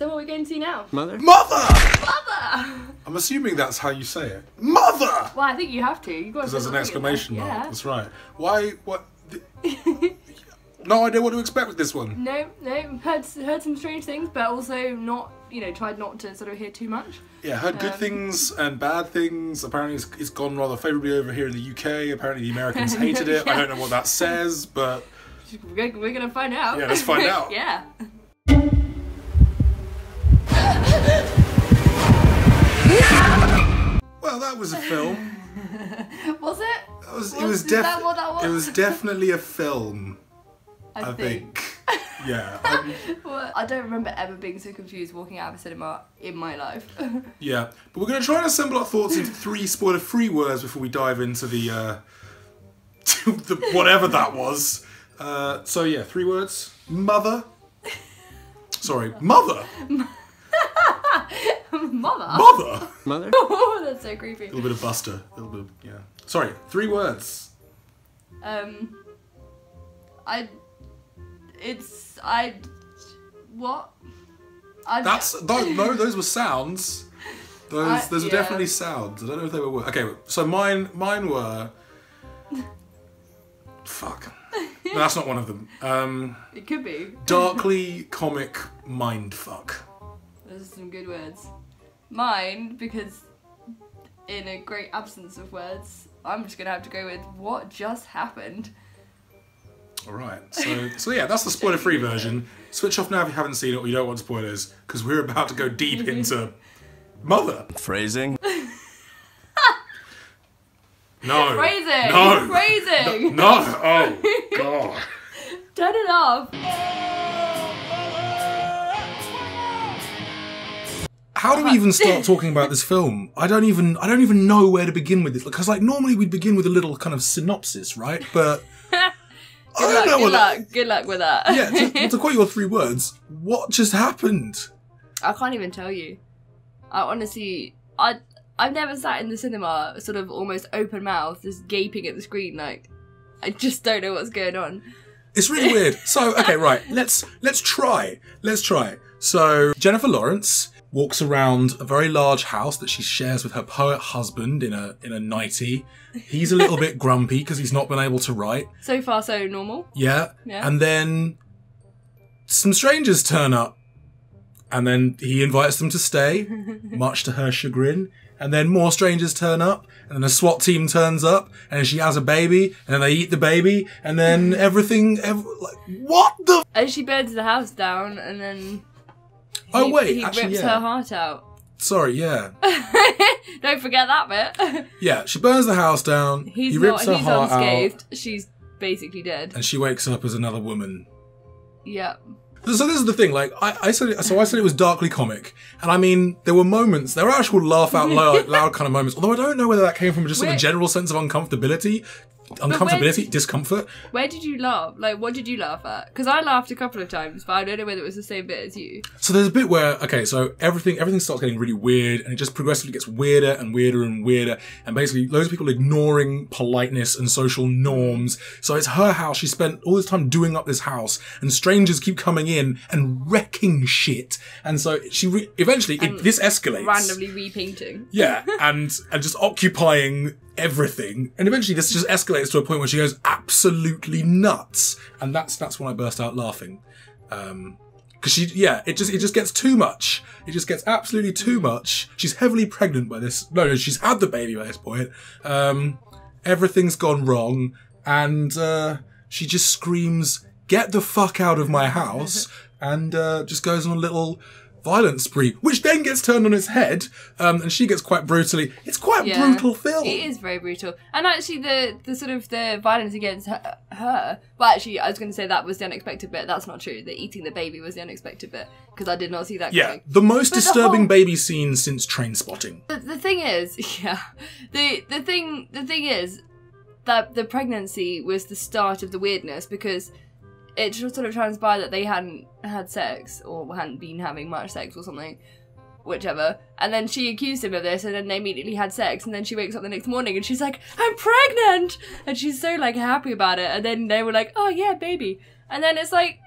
So what are we going to see now? Mother? Mother! Mother! I'm assuming that's how you say it. Mother! Well, I think you have to. Because there's an exclamation mark. Yeah. That's right. Why? What? No idea what to expect with this one. No. Heard some strange things, but also not, you know, tried not to sort of hear too much. Yeah, heard good things and bad things. Apparently it's gone rather favourably over here in the UK. Apparently the Americans hated it. Yeah. I don't know what that says, but... We're going to find out. Yeah, let's find out. Yeah. Well, that was a film. Was it? It was definitely a film. I think. Yeah. Well, I don't remember ever being so confused walking out of a cinema in my life. Yeah, but we're going to try and assemble our thoughts into 3 spoiler-free words before we dive into the, whatever that was. So yeah, 3 words. Mother. Sorry, mother. Mother. Oh, that's so creepy. A little bit of Buster. A little bit of, yeah. Sorry, 3 words. No, those were sounds. Those were definitely sounds. I don't know if they were. Okay, so mine were. Fuck. No, that's not one of them. It could be. Darkly comic mindfuck. Those are some good words. Mine, because in a great absence of words, I'm just gonna have to go with what just happened. Alright, so yeah, that's the spoiler-free version. Switch off now if you haven't seen it or you don't want spoilers, because we're about to go deep into... Mother! Phrasing. No! Phrasing! No! Phrasing! No! No. Oh, God! Turn it off! How do we even start talking about this film? I don't even know where to begin with this, because like normally we'd begin with a little kind of synopsis, right? But... Good luck with that. Yeah, to quote your 3 words, what just happened? I can't even tell you. I honestly, I've never sat in the cinema sort of almost open mouth, just gaping at the screen like, I just don't know what's going on. It's really weird. So, okay, right, let's try. So, Jennifer Lawrence walks around a very large house that she shares with her poet husband in a nightie. He's a little bit grumpy because he's not been able to write. So far, so normal. Yeah. And then some strangers turn up. And then he invites them to stay, much to her chagrin. And then more strangers turn up. And then a SWAT team turns up. And she has a baby. And then they eat the baby. And then like, what the? And she burns the house down and then... He rips her heart out. Sorry, yeah. Don't forget that bit. Yeah, she burns the house down. He rips her heart out. She's basically dead. And she wakes up as another woman. Yeah. So this is the thing. Like I said it was darkly comic, and I mean there were moments. There were actual laugh out loud kind of moments. Although I don't know whether that came from just sort of a general sense of uncomfortability. Discomfort. Where did you laugh? Like, what did you laugh at? Because I laughed a couple of times, but I don't know whether it was the same bit as you. So there's a bit where, okay, so everything starts getting really weird, and it just progressively gets weirder and weirder and weirder, and basically loads of people ignoring politeness and social norms. So it's her house. She spent all this time doing up this house, and strangers keep coming in and wrecking shit. And so she eventually this escalates. Randomly repainting. Yeah, and just occupying everything, and eventually this just escalates to a point where she goes absolutely nuts, and that's when I burst out laughing, because it just gets too much. It just gets absolutely too much. She's heavily pregnant by this. No, she's had the baby by this point. Everything's gone wrong, and she just screams, "Get the fuck out of my house!" and just goes on a little violent spree, which then gets turned on its head, and she gets quite brutally... It's quite a brutal film. It is very brutal. And actually, the violence against her... Well, actually, I was going to say that was the unexpected bit. That's not true. The eating the baby was the unexpected bit, because I did not see that coming. Yeah, the most disturbing baby scene since Trainspotting. The thing is... Yeah. The thing is that the pregnancy was the start of the weirdness, because... It just sort of transpired that they hadn't had sex or hadn't been having much sex or something, whichever. And then she accused him of this, and then they immediately had sex, and then she wakes up the next morning and she's like, I'm pregnant! And she's so, like, happy about it. And then they were like, oh yeah, baby. And then it's like,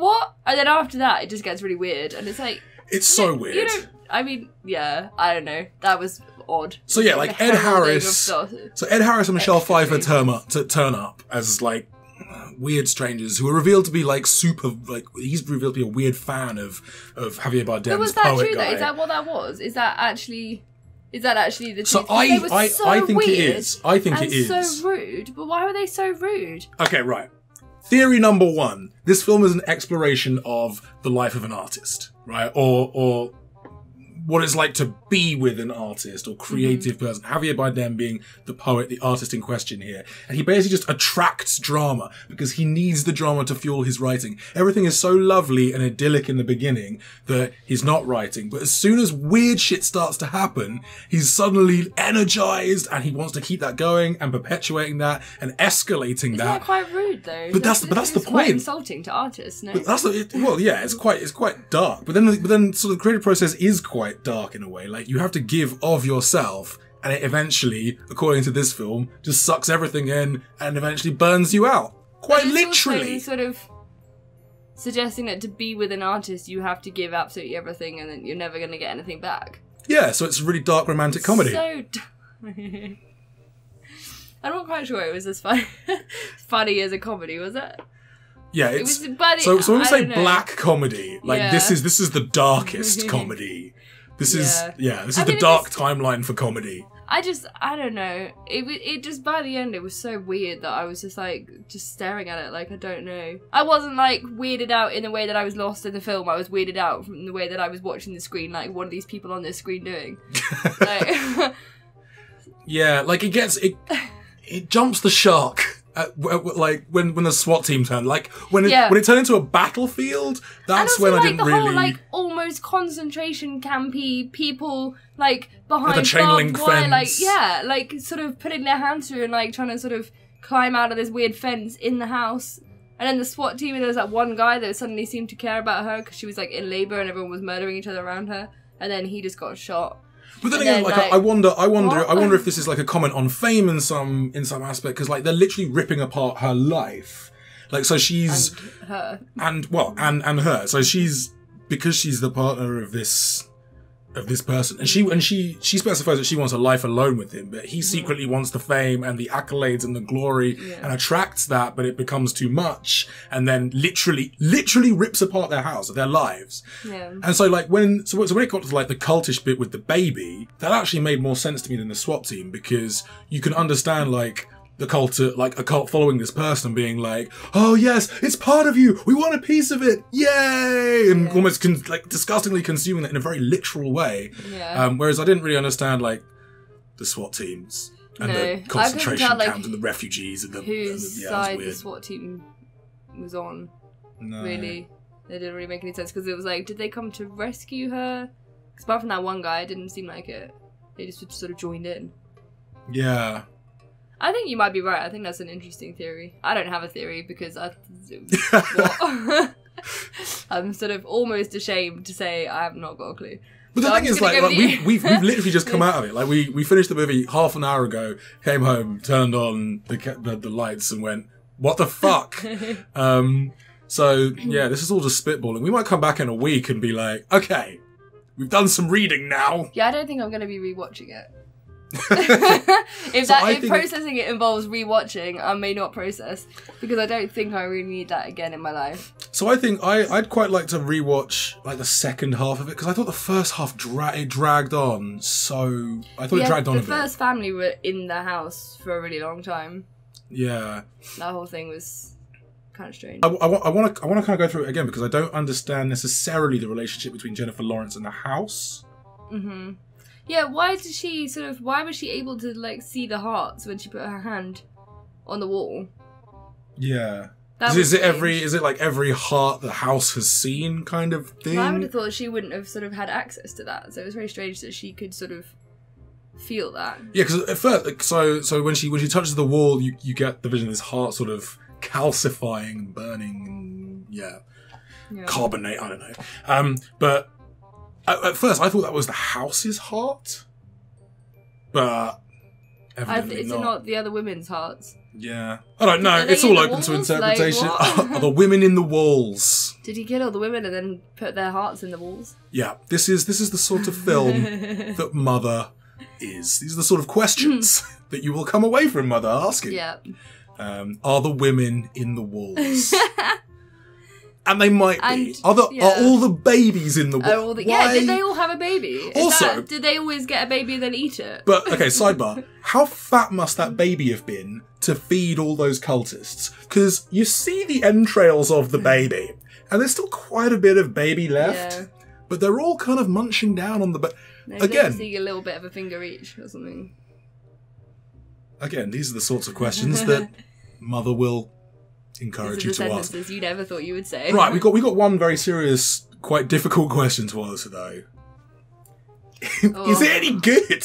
what? And then after that, it just gets really weird. And it's like... It's so weird. You don't, I mean, yeah, I don't know. That was odd. So yeah, like Ed Harris... So Ed Harris and Michelle Pfeiffer turn up as like weird strangers who are revealed to be like super... like he's revealed to be a weird fan of Javier Bardem's poet guy. Was that true though? Is that what that was? Is that actually... Is that actually the truth? So I think it is. I think it is. And so rude. But why were they so rude? Okay, right. Theory number one. This film is an exploration of the life of an artist, right? Or what it's like to be with an artist or creative person. Javier Bardem being the poet, the artist in question here. And he basically just attracts drama because he needs the drama to fuel his writing. Everything is so lovely and idyllic in the beginning that he's not writing. But as soon as weird shit starts to happen, he's suddenly energized and he wants to keep that going and perpetuating that and escalating that. Isn't that quite rude though? But that's the point. Quite insulting to artists, no? But that's well, yeah, it's quite dark. But then sort of the creative process is quite dark in a way, like you have to give of yourself, and it eventually, according to this film, just sucks everything in and eventually burns you out. Quite literally, sort of suggesting that to be with an artist, you have to give absolutely everything, and then you're never going to get anything back. Yeah, so it's a really dark romantic comedy. So I'm not quite sure it was as funny as a comedy, was it? Yeah, so when we say black comedy, like this is the darkest comedy. This is the dark timeline for comedy. I don't know. It just, by the end, it was so weird that I was just like, just staring at it like, I don't know. I wasn't like weirded out in the way that I was lost in the film. I was weirded out from the way that I was watching the screen, like, what are these people on this screen doing? Like, yeah, like it jumps the shark. Like when the SWAT team turned, like when it turned into a battlefield, that's when I didn't really. And also like the whole like almost concentration campy people like behind the chain link fence, like yeah, like sort of putting their hands through and like trying to sort of climb out of this weird fence in the house. And then the SWAT team, and there was that one guy that suddenly seemed to care about her because she was like in labor and everyone was murdering each other around her, and then he just got shot. But then again, like I wonder if this is like a comment on fame in some aspect, because like they're literally ripping apart her life, like so she's and her. So she's, because she's the partner of this person, and she specifies that she wants a life alone with him, but he secretly wants the fame and the accolades and the glory and attracts that, but it becomes too much, and then literally rips apart their house, their lives. Yeah. And so like when it got to like the cultish bit with the baby, that actually made more sense to me than the SWAT team, because you can understand like a cult following this person being like, oh yes, it's part of you, we want a piece of it, yay! And almost like disgustingly consuming that in a very literal way. Yeah. Whereas I didn't really understand like the SWAT teams and the concentration camps and the refugees and whose side the SWAT team was on. No. Really, they didn't really make any sense, because it was like, did they come to rescue her? Because apart from that one guy, it didn't seem like it. They just sort of joined in. Yeah. I think you might be right. I think that's an interesting theory. I don't have a theory because I'm sort of almost ashamed to say I have not got a clue. But the thing is, like we've literally just come out of it. Like we finished the movie half an hour ago, came home, turned on the lights and went, what the fuck? So yeah, this is all just spitballing. We might come back in a week and be like, okay, we've done some reading now. Yeah, I don't think I'm going to be rewatching it. If processing it involves rewatching, I may not process, because I don't think I really need that again in my life. So I think I'd quite like to rewatch like the second half of it, because I thought the first half dragged on. So I thought it dragged on a bit. The first family were in the house for a really long time. Yeah, that whole thing was kind of strange. I want to kind of go through it again, because I don't understand necessarily the relationship between Jennifer Lawrence and the house. Mm-hmm. Yeah, why was she able to like see the hearts when she put her hand on the wall? Yeah. Is it like every heart the house has seen kind of thing? Well, I would have thought she wouldn't have sort of had access to that, so it was very strange that she could sort of feel that. Yeah, because at first, like, so when she touches the wall, you get the vision of this heart sort of calcifying and burning, carbonate, I don't know. But at first, I thought that was the house's heart, but Is it not the other women's hearts? Yeah. I don't know. It's all open to interpretation. Like, are the women in the walls? Did he get all the women and then put their hearts in the walls? Yeah. This is the sort of film that Mother is. These are the sort of questions that you will come away from Mother asking. Yeah. Are the women in the walls? And they might be. Are all the babies in the world? Yeah, did they all have a baby? Did they always get a baby and then eat it? But, okay, sidebar. How fat must that baby have been to feed all those cultists? Because you see the entrails of the baby, and there's still quite a bit of baby left, but they're all kind of munching down on the... Again, see a little bit of a finger each or something. Again, these are the sorts of questions that Mother will... encourage you to ask. You never thought you would say. Right, we got one very serious, quite difficult question to answer though. Oh. Is it any good?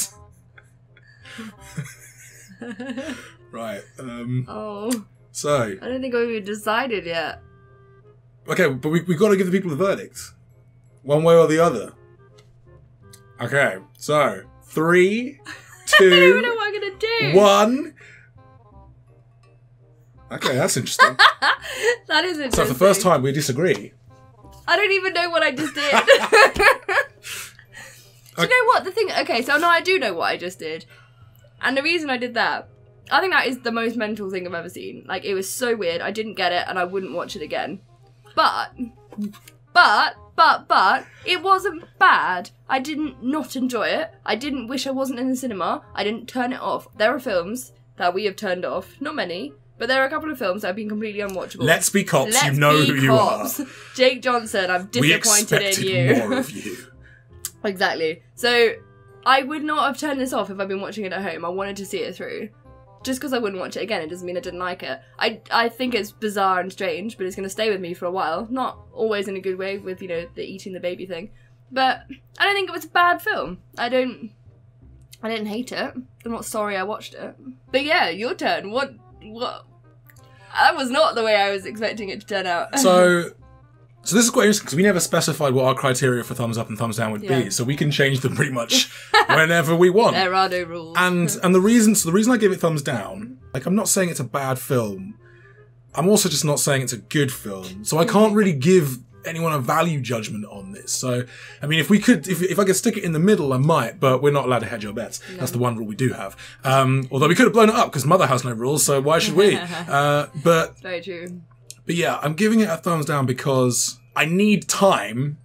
Right. So I don't think we've even decided yet. Okay, but we've got to give the people the verdict, one way or the other. Okay, so 3, 2, I don't know what I'm gonna do. 1. Okay, that's interesting. That is interesting. So for the first time, we disagree. I don't even know what I just did. Do you know what the thing... Okay, so now I do know what I just did. And the reason I did that... I think that is the most mental thing I've ever seen. Like, it was so weird. I didn't get it, and I wouldn't watch it again. But it wasn't bad. I didn't not enjoy it. I didn't wish I wasn't in the cinema. I didn't turn it off. There are films that we have turned off. Not many. But there are a couple of films that have been completely unwatchable. Let's Be Cops, you know who you are. Jake Johnson, I'm disappointed in you. We expected more of you. Exactly. So, I would not have turned this off if I'd been watching it at home. I wanted to see it through. Just because I wouldn't watch it again, it doesn't mean I didn't like it. I think it's bizarre and strange, but it's going to stay with me for a while. Not always in a good way with, you know, the eating the baby thing. But I don't think it was a bad film. I didn't hate it. I'm not sorry I watched it. But yeah, your turn. What? That was not the way I was expecting it to turn out. So this is quite interesting because we never specified what our criteria for thumbs up and thumbs down would be, so we can change them pretty much whenever we want. There are no rules. And the reason I give it thumbs down, like, I'm not saying it's a bad film. I'm also just not saying it's a good film. So I can't really give anyone a value judgment on this. So, I mean, if I could stick it in the middle, I might, but we're not allowed to hedge your bets. No. That's the one rule we do have. Although we could have blown it up because Mother has no rules, so why should we? But very true. But yeah, I'm giving it a thumbs down because I need time,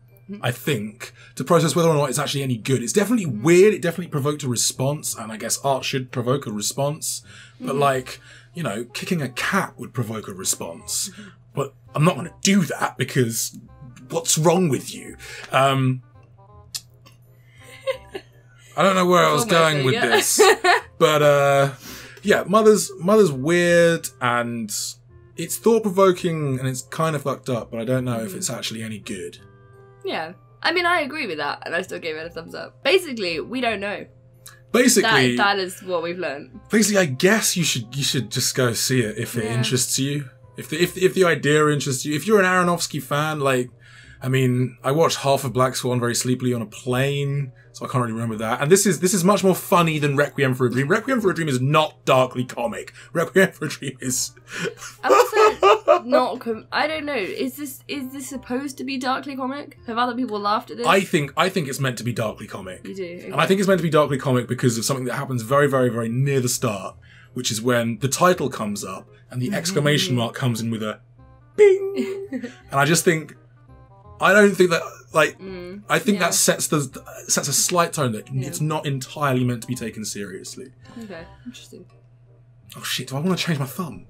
I think, to process whether or not it's actually any good. It's definitely weird. It definitely provoked a response, and I guess art should provoke a response. But like, you know, kicking a cat would provoke a response. But I'm not going to do that because... what's wrong with you? I don't know where I was going with this, but yeah, Mother's weird and it's thought-provoking and it's kind of fucked up, but I don't know if it's actually any good. Yeah, I mean, I agree with that, and I still gave it a thumbs up. Basically, we don't know. Basically, that is what we've learned. Basically, I guess you should just go see it if it interests you. If the idea interests you, if you're an Aronofsky fan, like. I mean, I watched half of Black Swan very sleepily on a plane, so I can't really remember that. And this is much more funny than Requiem for a Dream. Requiem for a Dream is not darkly comic. Requiem for a Dream is... also not... I don't know. Is this supposed to be darkly comic? Have other people laughed at this? I think it's meant to be darkly comic. You do? Okay. And I think it's meant to be darkly comic because of something that happens very, very, very near the start, which is when the title comes up and the exclamation mark comes in with a bing. And I just think... I don't think that, like, I think that sets a slight tone that it's not entirely meant to be taken seriously. Okay, interesting. Oh shit, do I want to change my thumb?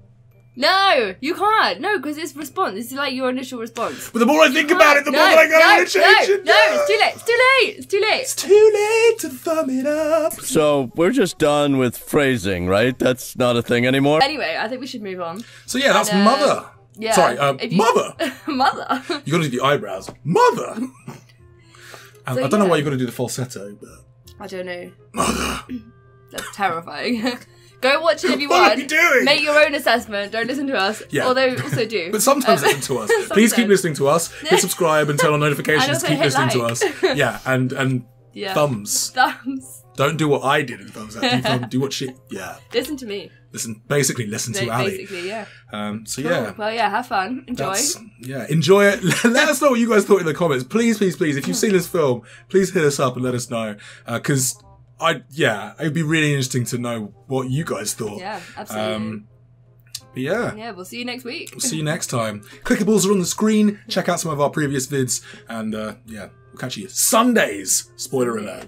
No, you can't. No, because it's response. It's like your initial response. But the more I think about it, the more that I go, I'm going to change it. No, it's too late. It's too late. It's too late. It's too late to thumb it up. So we're just done with phrasing, right? That's not a thing anymore. Anyway, I think we should move on. So yeah, that's Mother. Yeah. Sorry, Mother! Mother! You gotta do the eyebrows. Mother! And so, I don't know why you gotta do the falsetto, but... I don't know. Mother! That's terrifying. Go watch it if you want. What are you doing? Make your own assessment. Don't listen to us. Yeah. Although, also do. But sometimes listen to us. Please keep listening to us. Hit subscribe and turn on notifications. Keep listening to us. Yeah, and thumbs. Thumbs. Don't do what I did in films. Do what she... Yeah. Listen to me. Basically listen to Ali. Basically, yeah. So, cool. Yeah. Well, yeah, have fun. Enjoy. Yeah, enjoy it. Let us know what you guys thought in the comments. Please, please, please. If you've seen this film, please hit us up and let us know. Because, it'd be really interesting to know what you guys thought. Yeah, absolutely. But yeah. Yeah, we'll see you next week. We'll see you next time. Clickables are on the screen. Check out some of our previous vids. And, yeah, we'll catch you Sundays. Spoiler alert.